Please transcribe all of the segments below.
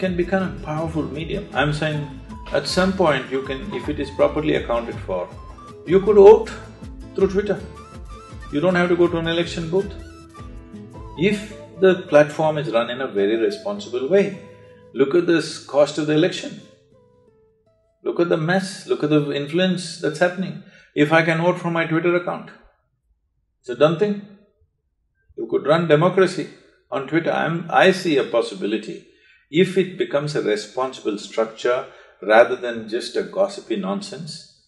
can become a powerful medium. I'm saying at some point you can, if it is properly accounted for, you could vote through Twitter. You don't have to go to an election booth. If the platform is run in a very responsible way, look at the cost of the election, look at the mess, look at the influence that's happening. If I can vote from my Twitter account, it's a dumb thing. You could run democracy on Twitter. I see a possibility. If it becomes a responsible structure rather than just a gossipy nonsense,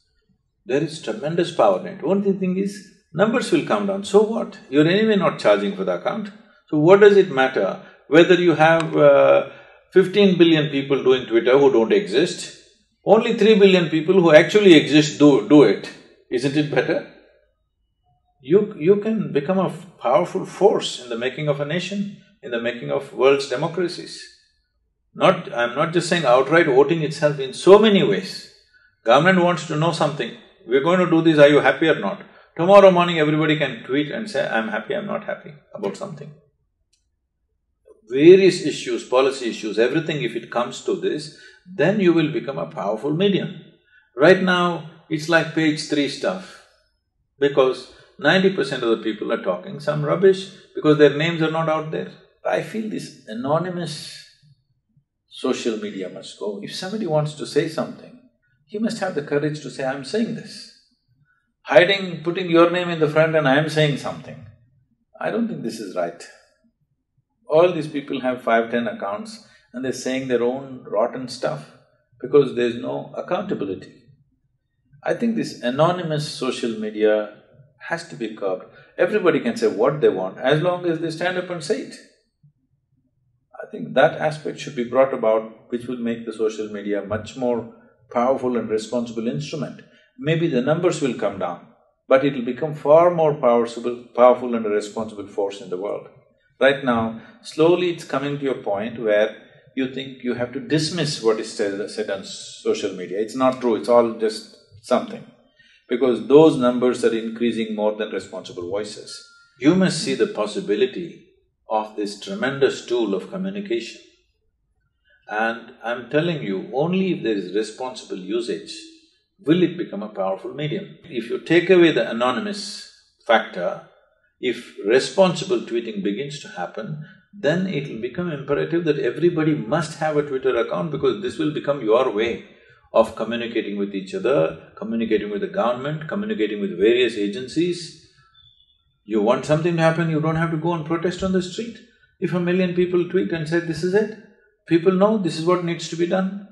there is tremendous power in it. Only thing is, numbers will come down, so what? You're anyway not charging for the account. So what does it matter whether you have 15 billion people doing Twitter who don't exist? Only 3 billion people who actually exist do it. Isn't it better? You can become a powerful force in the making of a nation, in the making of world's democracies. I'm not just saying outright voting itself, in so many ways. Government wants to know something, we're going to do this, are you happy or not? Tomorrow morning everybody can tweet and say, I'm happy, I'm not happy about something. Various issues, policy issues, everything, if it comes to this, then you will become a powerful medium. Right now, it's like page 3 stuff, because 90% of the people are talking some rubbish because their names are not out there. I feel this anonymous social media must go. If somebody wants to say something, he must have the courage to say, I'm saying this. Hiding, putting your name in the front and I'm saying something, I don't think this is right. All these people have 5, 10 accounts and they're saying their own rotten stuff because there's no accountability. I think this anonymous social media has to be curbed. Everybody can say what they want as long as they stand up and say it. I think that aspect should be brought about, which will make the social media much more powerful and responsible instrument. Maybe the numbers will come down, but it'll become far more powerful and a responsible force in the world. Right now, slowly it's coming to a point where you think you have to dismiss what is said on social media. It's not true, it's all just something. Because those numbers are increasing more than responsible voices. You must see the possibility of this tremendous tool of communication. And I'm telling you, only if there is responsible usage will it become a powerful medium. If you take away the anonymous factor, if responsible tweeting begins to happen, then it'll become imperative that everybody must have a Twitter account, because this will become your way of communicating with each other, communicating with the government, communicating with various agencies. You want something to happen, you don't have to go and protest on the street. If 1 million people tweet and say, this is it, people know this is what needs to be done.